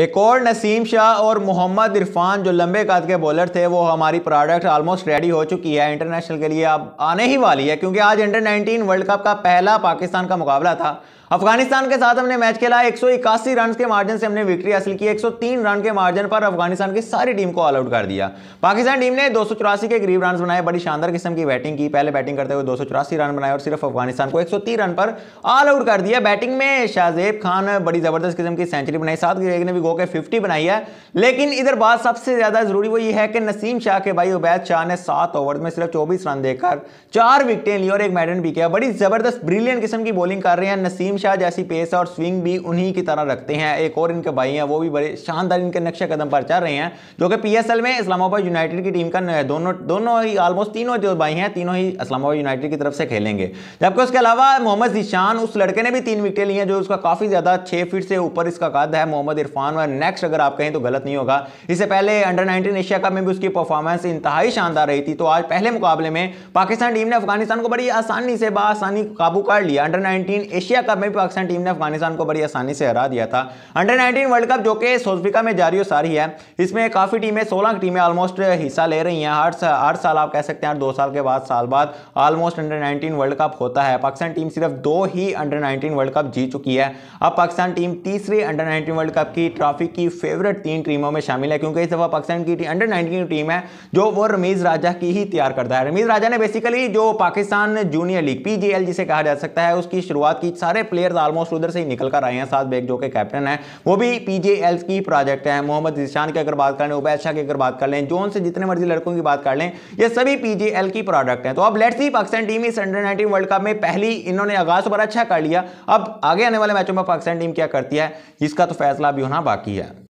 एक और नसीम शाह और मोहम्मद इरफान जो लंबे कद के बॉलर थे, वो हमारी प्रोडक्ट ऑलमोस्ट रेडी हो चुकी है, इंटरनेशनल के लिए अब आने ही वाली है, क्योंकि आज अंडर 19 वर्ल्ड कप का पहला पाकिस्तान का मुकाबला था। अफगानिस्तान के साथ हमने मैच खेला, 181 रन के मार्जिन से हमने विक्ट्री हासिल की। 103 रन के मार्जिन पर अफगानिस्तान की सारी टीम को ऑल आउट कर दिया। पाकिस्तान टीम ने 284 के करीब रन बनाए, बड़ी शानदार किस्म की बैटिंग की। पहले बैटिंग करते हुए 284 रन बनाए और सिर्फ अफगानिस्तान को 103 रन पर ऑल आउट कर दिया। बैटिंग में शाहेब खान बड़ी जबरदस्त किस्म की सेंचुरी बनाई, साथ ने भी गो के 50 बनाई है। लेकिन इधर बात सबसे ज्यादा जरूरी वो ये है कि नसीम शाह के भाई उबैद शाह ने 7 ओवर में सिर्फ 24 रन देकर 4 विकेटें ली और एक मैडन भी किया। बड़ी जबरदस्त ब्रिलियंट किस्म की बॉलिंग कर रहे हैं। नसीम शाह जैसी पेस और स्विंग भी उन्हीं की तरह रखते हैं। एक और इनके भाई हैं, वो भी बड़े शानदार इनके नक्शे कदम पर चल रहे हैं, जो कि पीएसएल में इस्लामाबाद यूनाइटेड की टीम का दोनों ही ऑलमोस्ट तीनों जो भाई हैं, तीनों ही इस्लामाबाद यूनाइटेड की तरफ से खेलेंगे। जबकि उसके अलावा मोहम्मद इरफान, उस लड़के ने भी 3 विकेटें ली हैं जो उसका काफी ज्यादा 6 फीट से ऊपर इसका कद है। मोहम्मद इरफान और नेक्स्ट अगर आप कहें तो गलत नहीं होगा। इससे पहले अंडर 19 एशिया कप में भी उसकी परफॉर्मेंस इंतहाई शानदार रही थी। तो आज पहले मुकाबले में पाकिस्तान टीम ने अफगानिस्तान को बड़ी आसानी से बाआसानी काबू कर लिया। अंडर 19 एशिया कप में पाकिस्तान टीम ने अफगानिस्तान को बड़ी आसानी से हरा दिया था। अंडर 19 वर्ल्ड कप जो कि साउथ अफ्रीका में जारी सारी है, इसमें काफी टीमें 16 टीमें ऑलमोस्ट हिस्सा ले रही हैं। हर साल आप कह सकते हैं 2 साल के बाद साल बाद ऑलमोस्ट अंडर 19 वर्ल्ड कप होता है। पाकिस्तान टीम सिर्फ 2 ही अंडर 19 वर्ल्ड कप जीत चुकी है। अब पाकिस्तान टीम तीसरे अंडर 19 वर्ल्ड कप की ट्रॉफी की फेवरेट 3 टीमों में शामिल है, क्योंकि इस दफा पाकिस्तान की अंडर 19 टीम है जो वो रमीज राजा की ही तैयार करता है। रमीज राजा ने बेसिकली जो पाकिस्तान जूनियर लीग पीजेएल जिसे कहा जा सकता है, उसकी शुरुआत की। सारे प्लेयर्स ऑलमोस्ट उधर से ही निकल कर आए हैं। साथ बेग जो के कैप्टन है, वो भी पीजेएल की प्रोजेक्ट है। मोहम्मद इरफान की अगर बात कर लें, उबैद शाह की अगर बात कर लें, जोन से जितने मर्जी लड़कों की बात कर लें, ये सभी पीजेएल की प्रोडक्ट है। तो अब लेट्स सी पाकिस्तान टीम इस अंडर 19 वर्ल्ड कप में पहली इन्होंने आगाज पर अच्छा कर लिया। अब आगे आने वाले मैचों में पाकिस्तान टीम क्या करती है, इसका तो फैसला भी होना बाकी है।